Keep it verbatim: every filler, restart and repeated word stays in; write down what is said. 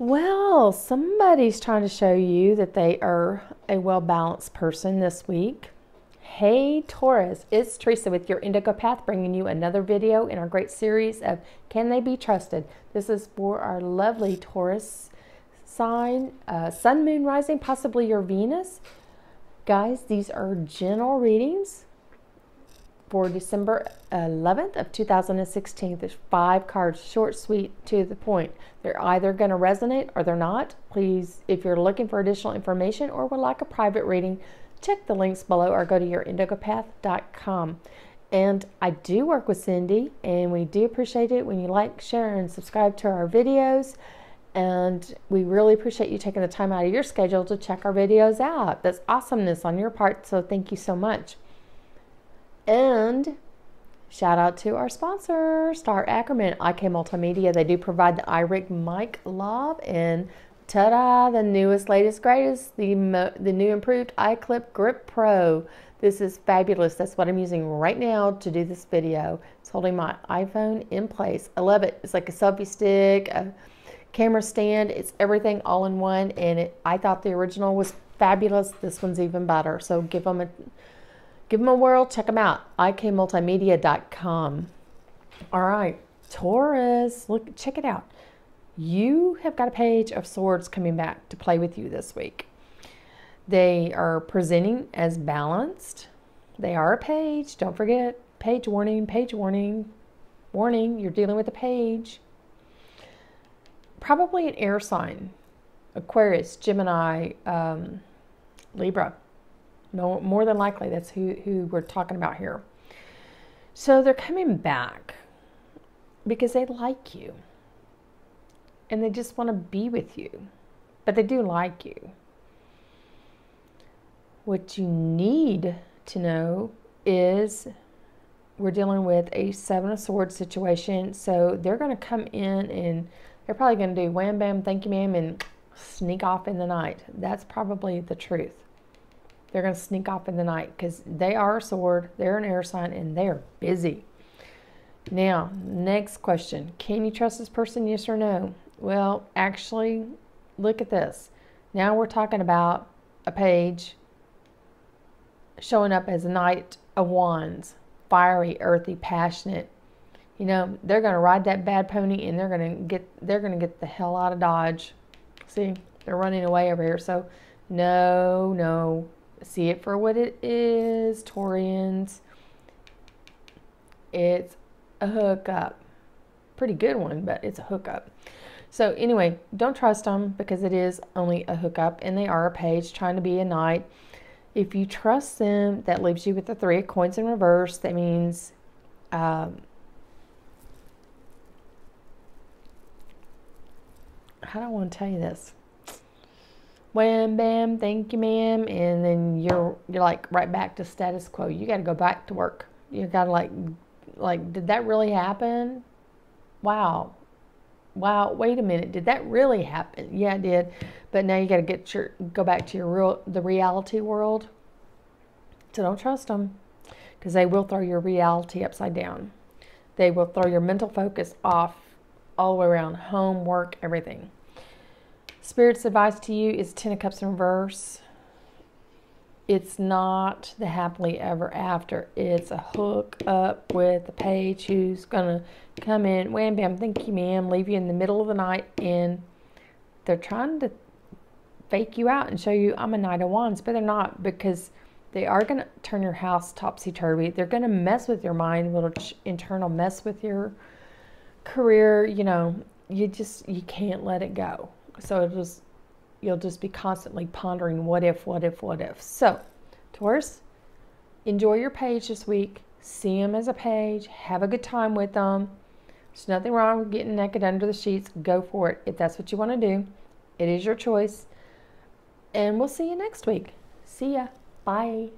Well, somebody's trying to show you that they are a well-balanced person this week. Hey Taurus, it's Teresa with Your Indigo Path, bringing you another video in our great series of Can They Be Trusted? This is for our lovely Taurus sign, uh, Sun, Moon, Rising, possibly your Venus. Guys, these are general readings for December eleventh of two thousand sixteen. There's five cards, short, sweet, to the point. They're either going to resonate or they're not. Please, if you're looking for additional information or would like a private reading, check the links below or go to your indigo path dot com. And I do work with Cindy, and we do appreciate it when you like, share, and subscribe to our videos. And we really appreciate you taking the time out of your schedule to check our videos out. That's awesomeness on your part, so thank you so much. And shout out to our sponsor, Star Ackerman, I K Multimedia. They do provide the iRig Mic Lav and ta-da, the newest, latest, greatest, the, mo the new improved iClip Grip Pro. This is fabulous. That's what I'm using right now to do this video. It's holding my iPhone in place. I love it. It's like a selfie stick, a camera stand. It's everything all in one. And it, I thought the original was fabulous. This one's even better. So give them a... Give them a whirl, check them out, I K multimedia dot com. All right, Taurus, look, check it out. You have got a page of swords coming back to play with you this week. They are presenting as balanced. They are a page, don't forget, page warning, page warning, warning, you're dealing with a page. Probably an air sign, Aquarius, Gemini, um, Libra. No, more than likely, that's who, who we're talking about here. So they're coming back because they like you. And they just want to be with you. But they do like you. What you need to know is we're dealing with a Seven of Swords situation. So they're going to come in and they're probably going to do wham, bam, thank you, ma'am, and sneak off in the night. That's probably the truth. They're going to sneak off in the night because they are a sword, they're an air sign, and they're busy. Now, next question. Can you trust this person? Yes or no? Well, actually, look at this. Now we're talking about a page showing up as a Knight of Wands. Fiery, earthy, passionate. You know, they're going to ride that bad pony and they're going to get, they're going to get the hell out of Dodge. See, they're running away over here. So, no, no. See it for what it is, Taurians. It's a hookup. Pretty good one, but it's a hookup. So anyway, don't trust them because it is only a hookup and they are a page trying to be a knight. If you trust them, that leaves you with the three of coins in reverse. That means um, how do I want to tell you this? Wham, bam, thank you, ma'am, and then you're you're like right back to status quo. You got to go back to work. You got to like like did that really happen? Wow, wow. Wait a minute, did that really happen? Yeah, it did. But now you got to get your go back to your real the reality world. So don't trust them because they will throw your reality upside down. They will throw your mental focus off all the way around, home, work, everything. Spirit's advice to you is Ten of Cups in reverse. It's not the happily ever after. It's a hook up with a page who's going to come in, wham, bam, thank you, ma'am, leave you in the middle of the night, and they're trying to fake you out and show you I'm a Knight of Wands, but they're not because they are going to turn your house topsy-turvy. They're going to mess with your mind, little internal mess with your career. You know, you just, you can't let it go. So it was, you'll just be constantly pondering what if, what if, what if. So, Taurus, enjoy your page this week. See them as a page. Have a good time with them. There's nothing wrong with getting naked under the sheets. Go for it. If that's what you want to do, it is your choice. And we'll see you next week. See ya. Bye.